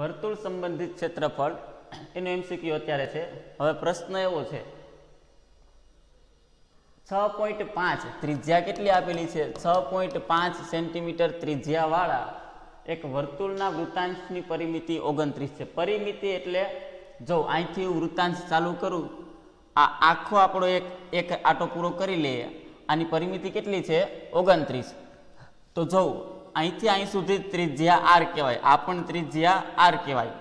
વર્તુળ સંબંધિત ક્ષેત્રફળ એનો એમસીક્યુ અત્યારે છે. હવે પ્રશ્ન એવો છે 6.5 ત્રિજ્યા કેટલી આપેલી છે 6.5 સેન્ટીમીટર ત્રિજ્યા વાળા એક વર્તુળના વૃત્તાંશની પરિમિતિ 29 છે. પરિમિતિ એટલે જો અહીંથી હું વૃત્તાંશ ચાલુ કરું આ આખો આપણો એક આટો પૂરો કરી લઈએ આની પરિમિતિ કેટલી છે 29. તો જો અહીંથી અહીં સુધી ત્રિજ્યા આર કહેવાય આ પણ ત્રિજ્યા આર કહેવાય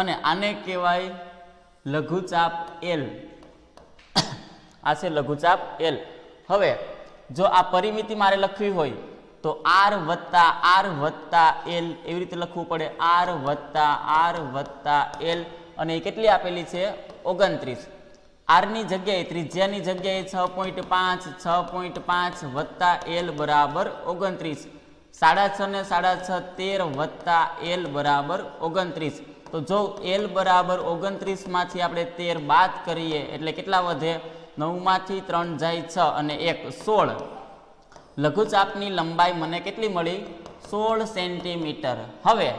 અને આને કહેવાય લઘુચાપ એલ. આ છે લઘુચાપ એલ. હવે જો આ પરિમિતિ મારે લખવી હોય તો r વત્તા l એવી રીતે લખવું પડે r વત્તા l અને કેટલી આપેલી છે 29. r ની જગ્યાએ ત્રિજ્યાની જગ્યાએ 6.5 વત્તા l બરાબર 29. 6.5 13 વત્તા l બરાબર 29. તો જો l બરાબર 29 માંથી આપણે 13 બાદ કરીએ એટલે કેટલા વધે 9 માંથી 3 જાય 6 અને 1 16. લઘુચાપની લંબાઈ મને કેટલી મળી 16 સેન્ટીમીટર. હવે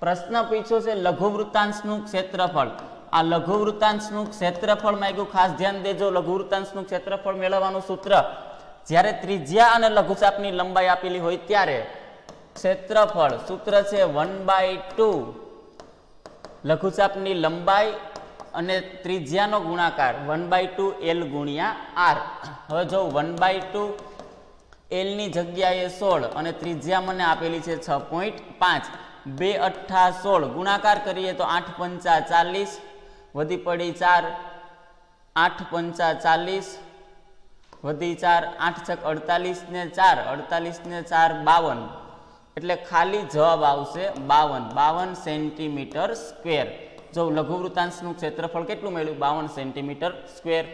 પ્રશ્ન પૂછ્યો છે લઘુવૃત્તાંશનું ક્ષેત્રફળ. આ લઘુવૃત્તાંશનું ક્ષેત્રફળ માંગ્યું, ખાસ ધ્યાન દેજો. લઘુવૃત્તાંશનું ક્ષેત્રફળ મેળવવાનું સૂત્ર જ્યારે ત્રિજ્યા અને લઘુચાપની લંબાઈ આપેલી હોય ત્યારે ક્ષેત્રફળ સૂત્ર છે 1/2 લઘુચાપની લંબાઈ અને ત્રિજ્યાનો ગુણાકાર 1/2 l ગુણ્યા r. હવે જો 1/2 l ની જગ્યાએ 16 અને ત્રિજ્યા મને આપેલી છે 6.5. 2 8 16 ગુણાકાર કરીએ તો 8 5 40 વધી પડી 4. 8 5 40 વધી 4. 8 6 48 ને 4, 48 ને 4 52 એટલે ખાલી જવાબ આવશે 52 સેન્ટીમીટર સ્ક્વેર. જો લઘુવૃત્તાંશનું ક્ષેત્રફળ કેટલું મળ્યું 52 સેન્ટીમીટર સ્ક્વેર.